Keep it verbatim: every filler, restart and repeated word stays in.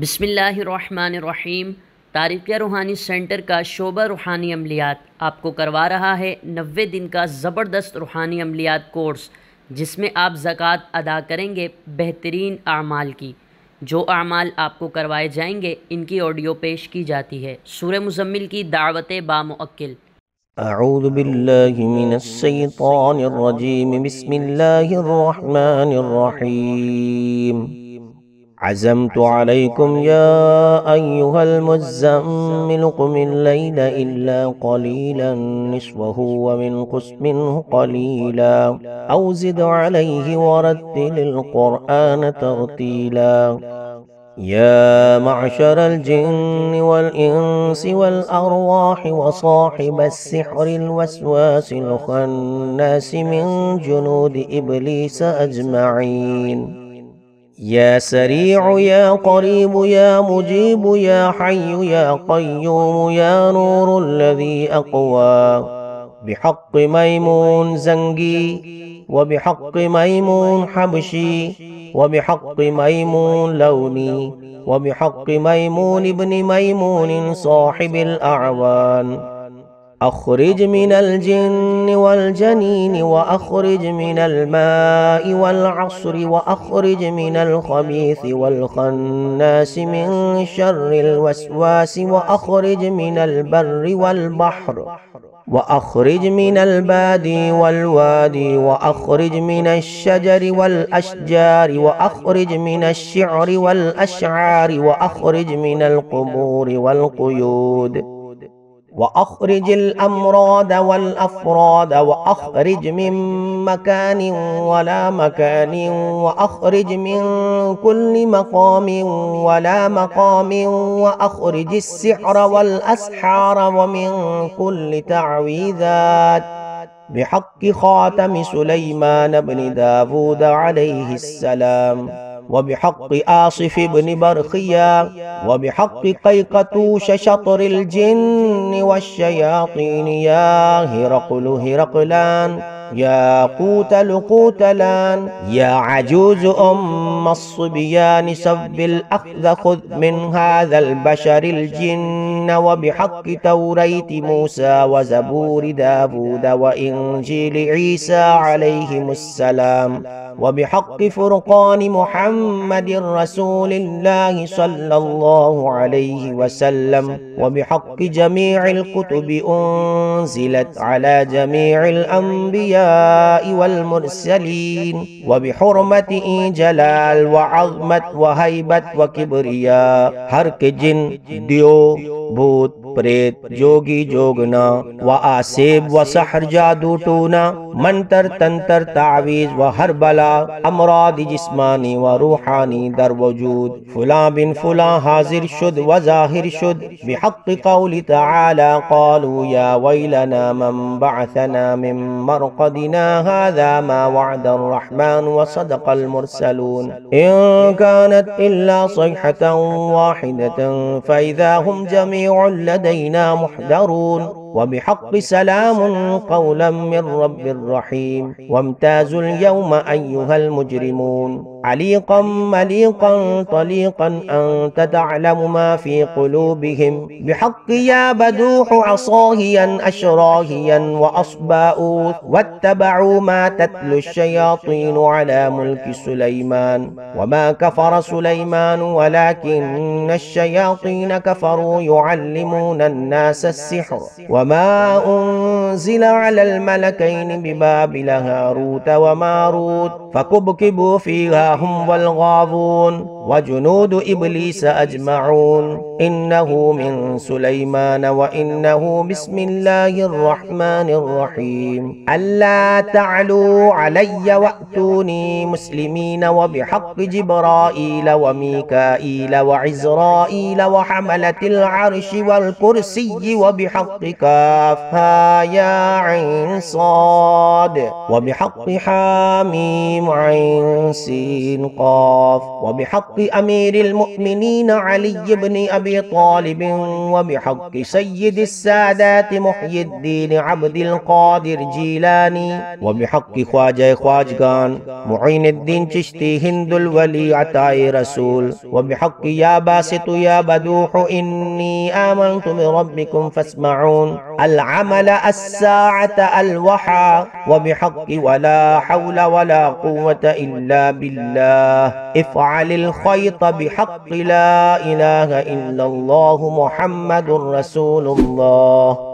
बिस्मिल्लाहिर्रहमानिर्रहीम। तारीकिया रूहानी सेंटर का शोबा रूहानी अमलियात आपको करवा रहा है नब्बे दिन का ज़बरदस्त रूहानी अमलियात कोर्स, जिसमें आप ज़कात अदा करेंगे बेहतरीन आमाल की। जो आमाल आपको करवाए जाएंगे इनकी ऑडियो पेश की जाती है सूरह मुज़म्मिल की दावत बामुअक्किल। अऊज़ु बिल्लाहि मिनश्शैतानिर्रजीम। बिस्मिल्लाहिर्रहमानिर्रहीम। عزمت عليكم يا أيها المزمل قم الليل إلا قليلا نصفه ومن قس منه قليلا أو زد عليه ورتل القرآن ترتيلا يا معشر الجن والإنس والأرواح وصاحب السحر الوسواس الخناس من جنود إبليس أجمعين يا سريع يا قريب يا مجيب يا حي يا قيوم يا نور الذي أقوى بحق ميمون زنقي وبحق ميمون حبشي وبحق ميمون لوني وبحق ميمون ابن ميمون صاحب الأعوان أخرج من الجن والجنين وأخرج من الماء والعصر وأخرج من الخبيث والخناس من شر الوسواس وأخرج من البر والبحر وأخرج من البادي والوادي وأخرج من الشجر والأشجار وأخرج من الشعر والأشعار وأخرج من القبور والقيود وأخرج الأمراض والأفراد وأخرج من مكان ولا مكان وأخرج من كل مقام ولا مقام وأخرج السحر والأسحار ومن كل تعويذات بحق خاتم سليمان بن داود عليه السلام وبحق آصف بن برخيا وبحق قيقطوش شطر الجن والشياطين يا هرقل هرقلان يا قوتل قوتلان يا عجوز أم الصبيان سب الأخذ خذ من هذا البشر الجن وبحق توريت موسى وزبور داود وإنجيل عيسى عليهم السلام وبحق فرقان محمد رسول الله صلى الله عليه وسلم وبحق جميع الكتب أنزلت على جميع الأنبياء والمرسلين وبحرمة جلال وعظمة وهيبة وكبرياء هرك جن ديو بوت پریت جوگی جوگنا و آسیب و سحر جادو ٹونا منتر تنتر تعویز و ہر بلا امراض جسمانی و روحانی در وجود فلاں بن فلاں حاضر شد و ظاہر شد بحق قول تعالی قالوا یا ویلنا من بعثنا من مرقدنا هذا ما وعد الرحمن وصدق المرسلون ان كانت الا صيحة واحدة فاذا هم جميع لدينا لدينا محضرون وبحق سلام قولا من رب الرحيم وامتازوا اليوم أيها المجرمون عليقا مليقا طليقا أنت تعلم ما في قلوبهم بحق يا بدوح عصاهيا أشراهيا وأصباؤوث واتبعوا ما تتلو الشياطين على ملك سليمان وما كفر سليمان ولكن الشياطين كفروا يعلمون الناس السحر وما أنزل على الملكين ببابل هاروت وماروت فكبكبوا فيها هم والغاوون وجنود إبليس أجمعون إنه من سليمان وإنه بسم الله الرحمن الرحيم ألا تعلوا علي وأتوني مسلمين وبحق جبرائيل وميكائيل وعزرائيل وحملة العرش والكرسي وبحق كافها يا عين صاد وبحق حاميم عين سين قاف وبحق بحق أمير المؤمنين علي بن أبي طالب وبحق سيد السادات محي الدين عبد القادر جيلاني وبحق خواجة خواجگان معين الدين چشتي هند الولي عطاء رسول وبحق يا باسط يا بدوح إني آمنت بربكم فاسمعون العمل الساعة الوحى وبحق ولا حول ولا قوة إلا بالله افعل الخيط بحق لا إله إلا الله محمد رسول الله.